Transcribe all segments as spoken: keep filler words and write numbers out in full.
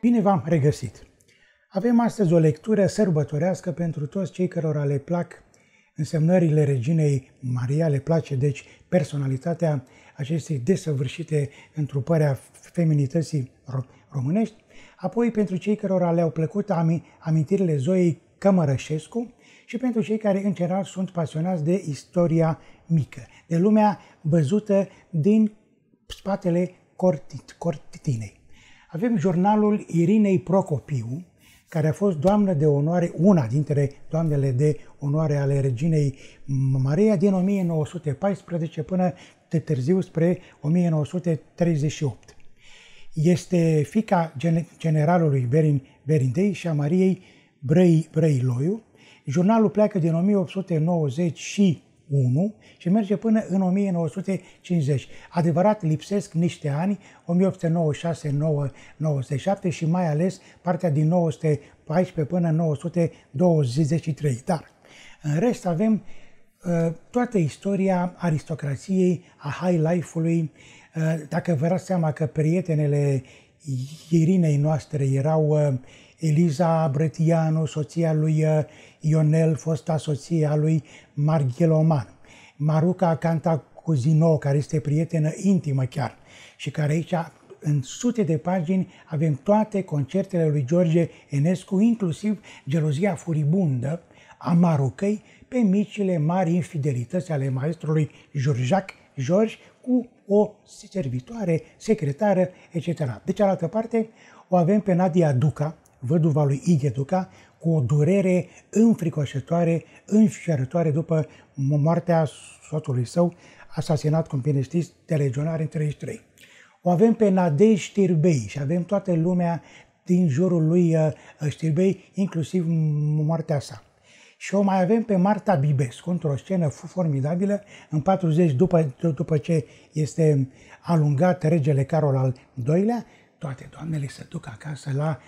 Bine v-am regăsit! Avem astăzi o lectură sărbătorească pentru toți cei cărora le plac însemnările reginei Maria, le place deci personalitatea acestei desăvârșite întrupări a feminității românești, apoi pentru cei cărora le-au plăcut amintirile Zoei Cămărășescu și pentru cei care în general sunt pasionați de istoria mică, de lumea văzută din spatele cortinei. Avem jurnalul Irinei Procopiu, care a fost doamnă de onoare, una dintre doamnele de onoare ale reginei Maria din o mie nouă sute paisprezece până de târziu spre o mie nouă sute treizeci și opt. Este fiica generalului Berin, Berindei și a Mariei Brăi Brăiloiu. Jurnalul pleacă din o mie opt sute nouăzeci și unu și merge până în o mie nouă sute cincizeci. Adevărat, lipsesc niște ani, o mie opt sute nouăzeci și șase - nouăzeci și șapte și mai ales partea din nouă sute paisprezece până în nouă sute douăzeci și trei. Dar, în rest, avem uh, toată istoria aristocrației, a high life-ului. Uh, dacă vă dați seama că prietenele Irinei noastre erau uh, Elisa Brătianu, soția lui Ionel, fosta soția lui Marghiloman, Maruca Cantacuzino, care este prietenă intimă chiar, și care aici, în sute de pagini, avem toate concertele lui George Enescu, inclusiv gelozia furibundă a Marucăi pe micile mari infidelități ale maestrului Jurjac George cu o servitoare, secretară, et cetera. De cealaltă parte, o avem pe Nadia Duca, văduva lui Igheduca, cu o durere înfricoșătoare, înfiorătoare după moartea soțului său, asasinat, cum bine știți, de legionari în treizeci și trei. O avem pe Nadei Stirbei și avem toată lumea din jurul lui Stirbei, inclusiv moartea sa. Și o mai avem pe Marta Bibescu, într-o scenă formidabilă, în patruzeci, după, după ce este alungat regele Carol al doilea, toate doamnele se duc acasă la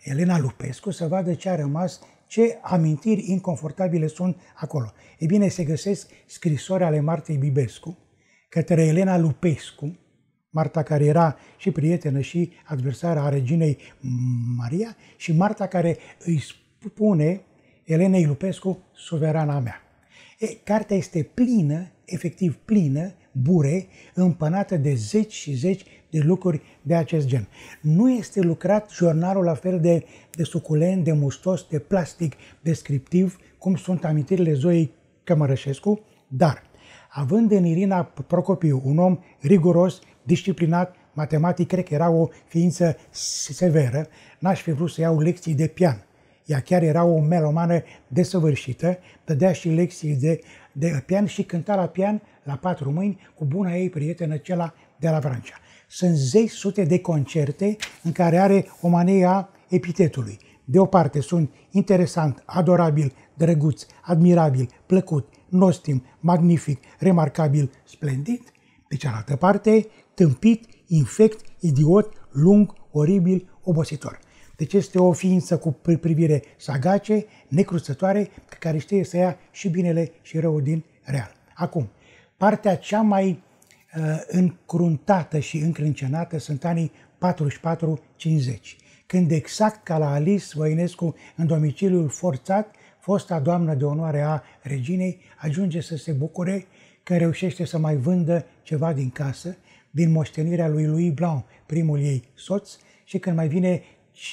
Elena Lupescu să vadă ce a rămas, ce amintiri inconfortabile sunt acolo. Ei bine, se găsesc scrisori ale Martei Bibescu către Elena Lupescu, Marta care era și prietenă și adversară a reginei Maria, și Marta care îi spune Elenei Lupescu, suverana mea. E, cartea este plină, efectiv plină, bure, împănată de zeci și zeci de lucruri de acest gen. Nu este lucrat jurnalul la fel de, de suculent, de mustos, de plastic, descriptiv, cum sunt amintirile Zoei Cămărășescu, dar având în Irina Procopiu un om riguros, disciplinat, matematic, cred că era o ființă severă, n-aș fi vrut să iau lecții de pian. Ea chiar era o melomană desăvârșită, dădea și lecții de, de pian și cânta la pian la patru mâini cu buna ei prietenă Cela de la Vrancea. Sunt zeci sute de concerte în care are o manie a epitetului. De o parte sunt interesant, adorabil, drăguț, admirabil, plăcut, nostim, magnific, remarcabil, splendid. De cealaltă parte, tâmpit, infect, idiot, lung, oribil, obositor. Deci este o ființă cu privire sagace, necruțătoare, care știe să ia și binele și răul din real. Acum, partea cea mai uh, încruntată și încrâncenată sunt anii patruzeci și patru - cincizeci, când exact ca la Alice Voinescu, în domiciliul forțat, fosta doamnă de onoare a reginei ajunge să se bucure că reușește să mai vândă ceva din casă, din moștenirea lui Louis Blanc, primul ei soț, și când mai vine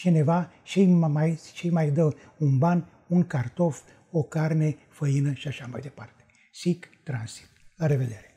cineva și îi mai, mai dă un ban, un cartof, o carne, făină și așa mai departe. Sic transit. La revedere!